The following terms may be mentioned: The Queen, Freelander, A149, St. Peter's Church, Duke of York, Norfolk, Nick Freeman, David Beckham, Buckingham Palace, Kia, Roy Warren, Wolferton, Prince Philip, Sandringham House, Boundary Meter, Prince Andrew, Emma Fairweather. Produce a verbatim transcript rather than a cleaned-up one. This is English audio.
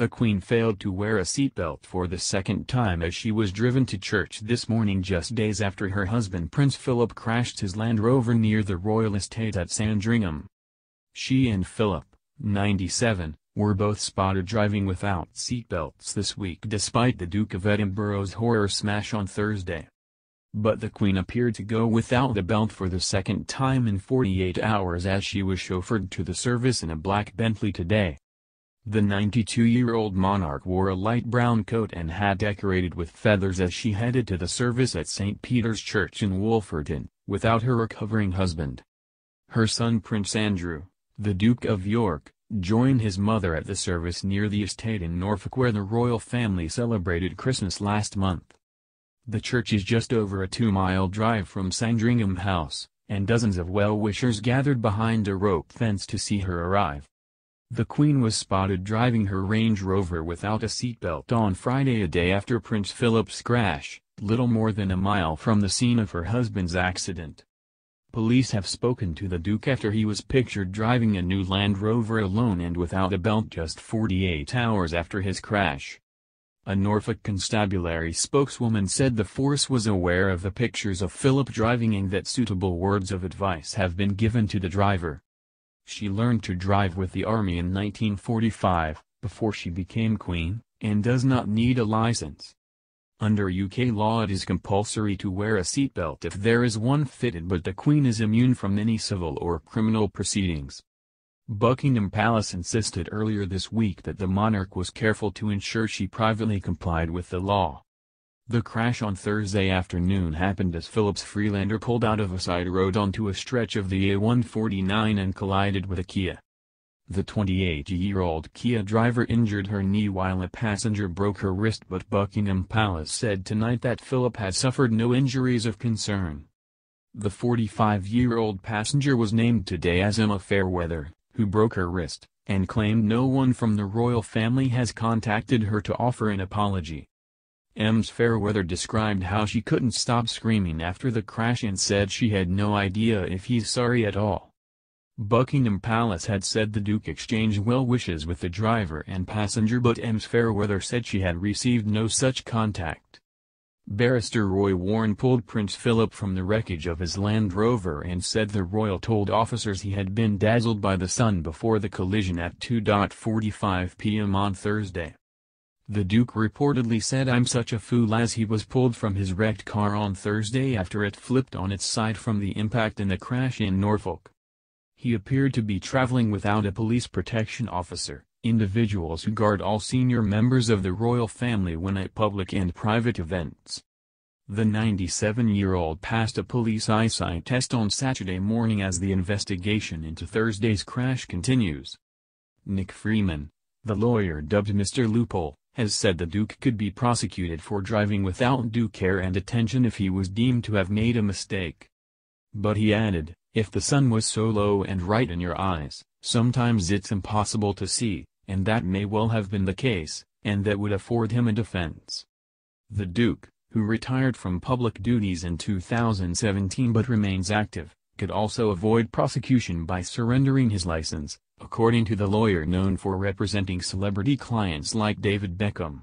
The Queen failed to wear a seatbelt for the second time as she was driven to church this morning, just days after her husband Prince Philip crashed his Land Rover near the royal estate at Sandringham. She and Philip, ninety-seven, were both spotted driving without seatbelts this week despite the Duke of Edinburgh's horror smash on Thursday. But the Queen appeared to go without the belt for the second time in forty-eight hours as she was chauffeured to the service in a black Bentley today. The ninety-two-year-old monarch wore a light brown coat and hat decorated with feathers as she headed to the service at Saint Peter's Church in Wolferton, without her recovering husband. Her son Prince Andrew, the Duke of York, joined his mother at the service near the estate in Norfolk where the royal family celebrated Christmas last month. The church is just over a two-mile drive from Sandringham House, and dozens of well-wishers gathered behind a rope fence to see her arrive. The Queen was spotted driving her Range Rover without a seatbelt on Friday, a day after Prince Philip's crash, little more than a mile from the scene of her husband's accident. Police have spoken to the Duke after he was pictured driving a new Land Rover alone and without a belt just forty-eight hours after his crash. A Norfolk constabulary spokeswoman said the force was aware of the pictures of Philip driving and that suitable words of advice have been given to the driver. She learned to drive with the army in nineteen forty-five, before she became queen, and does not need a license. Under U K law it is compulsory to wear a seatbelt if there is one fitted, but the Queen is immune from any civil or criminal proceedings. Buckingham Palace insisted earlier this week that the monarch was careful to ensure she privately complied with the law. The crash on Thursday afternoon happened as Philip's Freelander pulled out of a side road onto a stretch of the A one forty-nine and collided with a Kia. The twenty-eight-year-old Kia driver injured her knee while a passenger broke her wrist, but Buckingham Palace said tonight that Philip had suffered no injuries of concern. The forty-five-year-old passenger was named today as Emma Fairweather, who broke her wrist, and claimed no one from the royal family has contacted her to offer an apology. Emma Fairweather described how she couldn't stop screaming after the crash and said she had no idea if he's sorry at all. Buckingham Palace had said the Duke exchanged well wishes with the driver and passenger, but Emma Fairweather said she had received no such contact. Barrister Roy Warren pulled Prince Philip from the wreckage of his Land Rover and said the royal told officers he had been dazzled by the sun before the collision at two forty-five p m on Thursday. The Duke reportedly said "I'm such a fool" as he was pulled from his wrecked car on Thursday after it flipped on its side from the impact in the crash in Norfolk. He appeared to be traveling without a police protection officer, individuals who guard all senior members of the royal family when at public and private events. The ninety-seven-year-old passed a police eyesight test on Saturday morning as the investigation into Thursday's crash continues. Nick Freeman, the lawyer dubbed Mister Loophole, has said the Duke could be prosecuted for driving without due care and attention if he was deemed to have made a mistake. But he added, "If the sun was so low and right in your eyes, sometimes it's impossible to see, and that may well have been the case, and that would afford him a defense." The Duke, who retired from public duties in two thousand seventeen but remains active, could also avoid prosecution by surrendering his license, according to the lawyer known for representing celebrity clients like David Beckham.